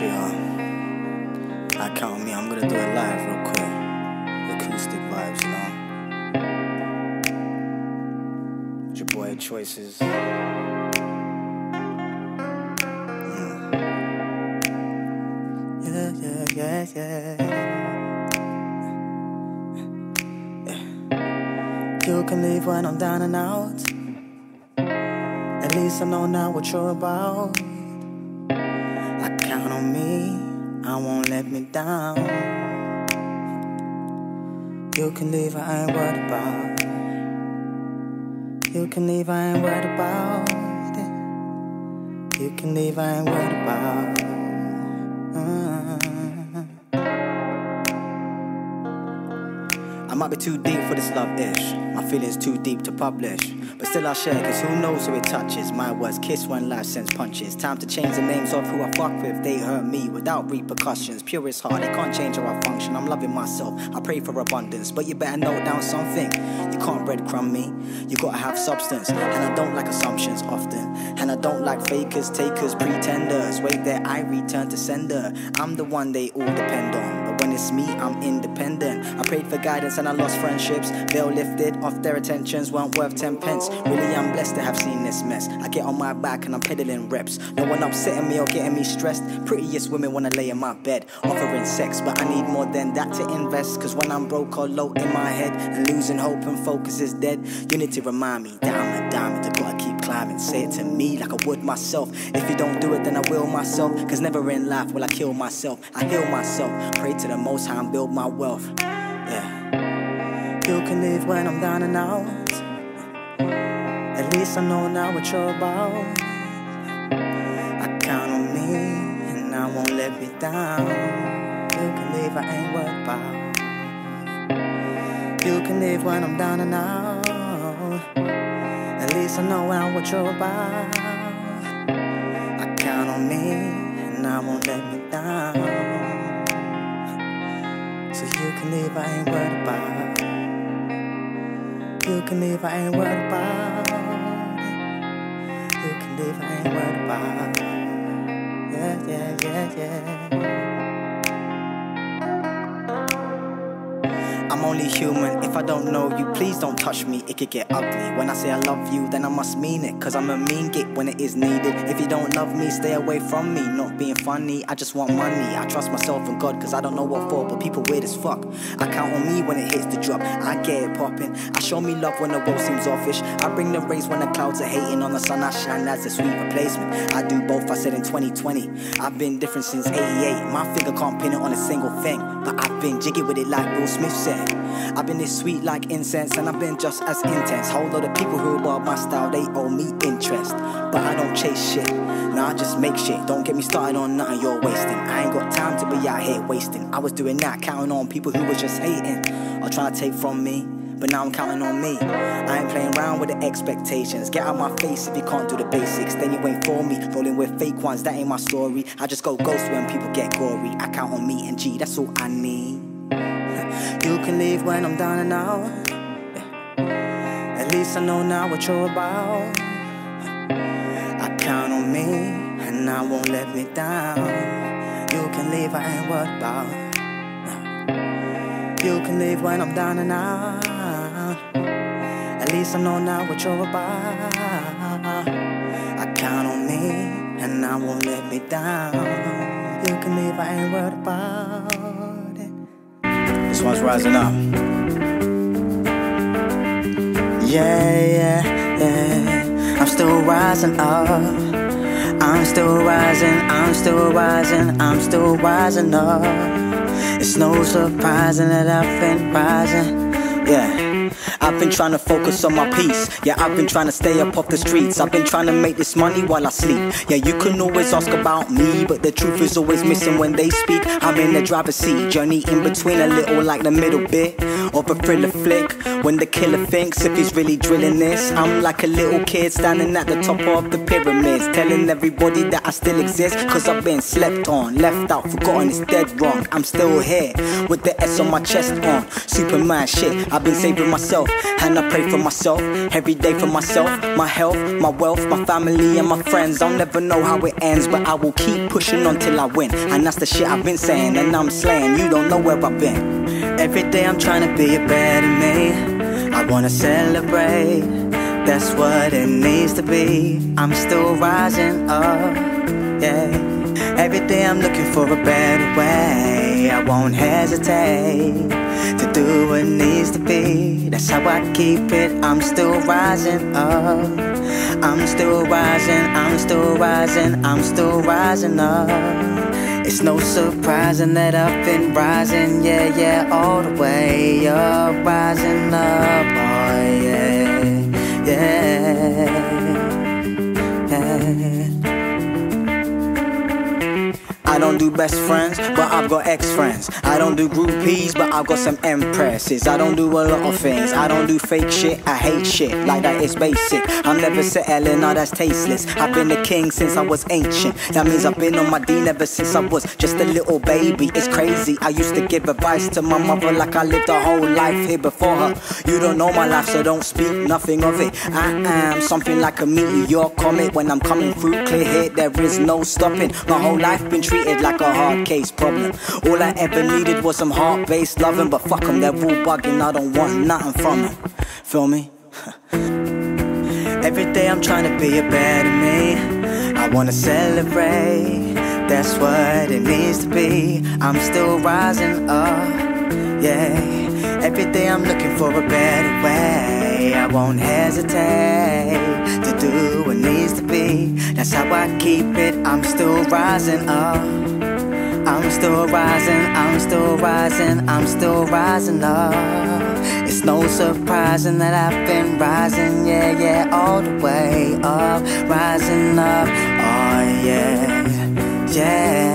shit, y'all. I count on me. I'm gonna do it live real quick. Acoustic vibes, you know. It's your boy Choisez. Yeah. You can leave when I'm down and out. At least I know now what you're about. I count on me, I won't let me down. You can leave, I ain't worried about. You can leave, I ain't worried about. You can leave, I ain't worried about. I might be too deep for this love-ish. My feelings too deep to publish, but still I share, cause who knows who it touches. My words kiss when life sends punches. Time to change the names of who I fuck with. They hurt me without repercussions. Pure is hard, they can't change how I function. I'm loving myself, I pray for abundance. But you better note down something, you can't breadcrumb me. You gotta have substance, and I don't like assumptions often. And I don't like fakers, takers, pretenders. Wait there, I return to sender. I'm the one they all depend on, but when it's me, I'm independent. I prayed for guidance and I lost friendships. Veil lifted off, their attentions weren't worth 10 pence. Really, I'm blessed to have seen this mess. I get on my back and I'm peddling reps. No one upsetting me or getting me stressed. Prettiest women wanna lay in my bed, offering sex, but I need more than that to invest. Cause when I'm broke or low in my head and losing hope and focus is dead, you need to remind me that I'm a diamond, I gotta keep climbing. Say it to me like I would myself. If you don't do it, then I will myself. Cause never in life will I kill myself. I heal myself, pray to the Most High and build my wealth. Yeah. You can leave when I'm down and out. At least I know now what you're about. I count on me, and I won't let me down. You can leave, I ain't worried about. You can leave when I'm down and out. At least I know now what you're about. I count on me, and I won't let me down. So you can leave, I ain't worried about. You can leave, I ain't worried about. If I ain't worried about. Yeah, yeah, yeah, yeah. I'm only human. If I don't know you, please don't touch me. It could get ugly. When I say I love you, then I must mean it. Cause I'm a mean git when it is needed. If you don't love me, stay away from me. Not being funny, I just want money. I trust myself and God, cause I don't know what for. But people weird as fuck. I count on me when it hits the drop. I get it poppin'. I show me love when the world seems offish. I bring the rays when the clouds are hating. On the sun I shine as a sweet replacement. I do both, I said in 2020. I've been different since 88. My finger can't pin it on a single thing, but I've been jiggy with it like Will Smith said. I've been this sweet like incense, and I've been just as intense. Whole lot of people who rob my style, they owe me interest. But I don't chase shit, nah, I just make shit. Don't get me started on nothing you're wasting. I ain't got time to be out here wasting. I was doing that, counting on people who was just hating or trying to take from me. But now I'm counting on me. I ain't playing around with the expectations. Get out my face if you can't do the basics. Then you ain't for me. Rolling with fake ones, that ain't my story. I just go ghost when people get gory. I count on me and G, that's all I need. You can leave when I'm down and out. At least I know now what you're about. I count on me, and I won't let me down. You can leave, I ain't worried about. You can leave when I'm down and out. At least I know now what you're about. I count on me, and I won't let me down. You can leave, I ain't worried about it. This one's rising up. Yeah, yeah, yeah. I'm still rising up. I'm still rising, I'm still rising, I'm still rising up. It's no surprising that I've been rising. Yeah. I've been trying to focus on my peace. Yeah, I've been trying to stay up off the streets. I've been trying to make this money while I sleep. Yeah, you can always ask about me, but the truth is always missing when they speak. I'm in the driver's seat, journey in between a little, like the middle bit of a thriller flick. When the killer thinks if he's really drilling this, I'm like a little kid standing at the top of the pyramids, telling everybody that I still exist. Cause I've been slept on, left out, forgotten, it's dead wrong. I'm still here, with the S on my chest on Superman shit, I've been saving my myself, and I pray for myself every day, for myself, my health, my wealth, my family and my friends. I'll never know how it ends, but I will keep pushing on till I win. And that's the shit I've been saying, and I'm slaying. You don't know where I've been. Every day I'm trying to be a better me. I wanna celebrate, that's what it needs to be. I'm still rising up, yeah. Every day I'm looking for a better way. I won't hesitate to do what needs to be. That's how I keep it. I'm still rising up. I'm still rising, I'm still rising, I'm still rising up. It's no surprising that I've been rising, yeah, yeah, all the way up, rising up, oh yeah, yeah, yeah. I don't do best friends, but I've got ex-friends. I don't do groupies, but I've got some empresses. I don't do a lot of things. I don't do fake shit. I hate shit like that is basic. I'm never settling, now that's tasteless. I've been a king since I was ancient. That means I've been on my dean ever since I was just a little baby. It's crazy. I used to give advice to my mother like I lived a whole life here before her. You don't know my life, so don't speak nothing of it. I am something like a meteor comet. When I'm coming through clear hit, there is no stopping. My whole life been treated like a hard case problem. All I ever needed was some heart-based loving, but fuck them, they're all bugging. I don't want nothing from them. Feel me? Every day I'm trying to be a better me. I wanna celebrate, that's what it needs to be. I'm still rising up, yeah. Every day I'm looking for a better way. I won't hesitate to do what needs to be. That's how I keep it. I'm still rising up. I'm still rising, I'm still rising, I'm still rising up. It's no surprising that I've been rising, yeah, yeah, all the way up, rising up, oh yeah, yeah.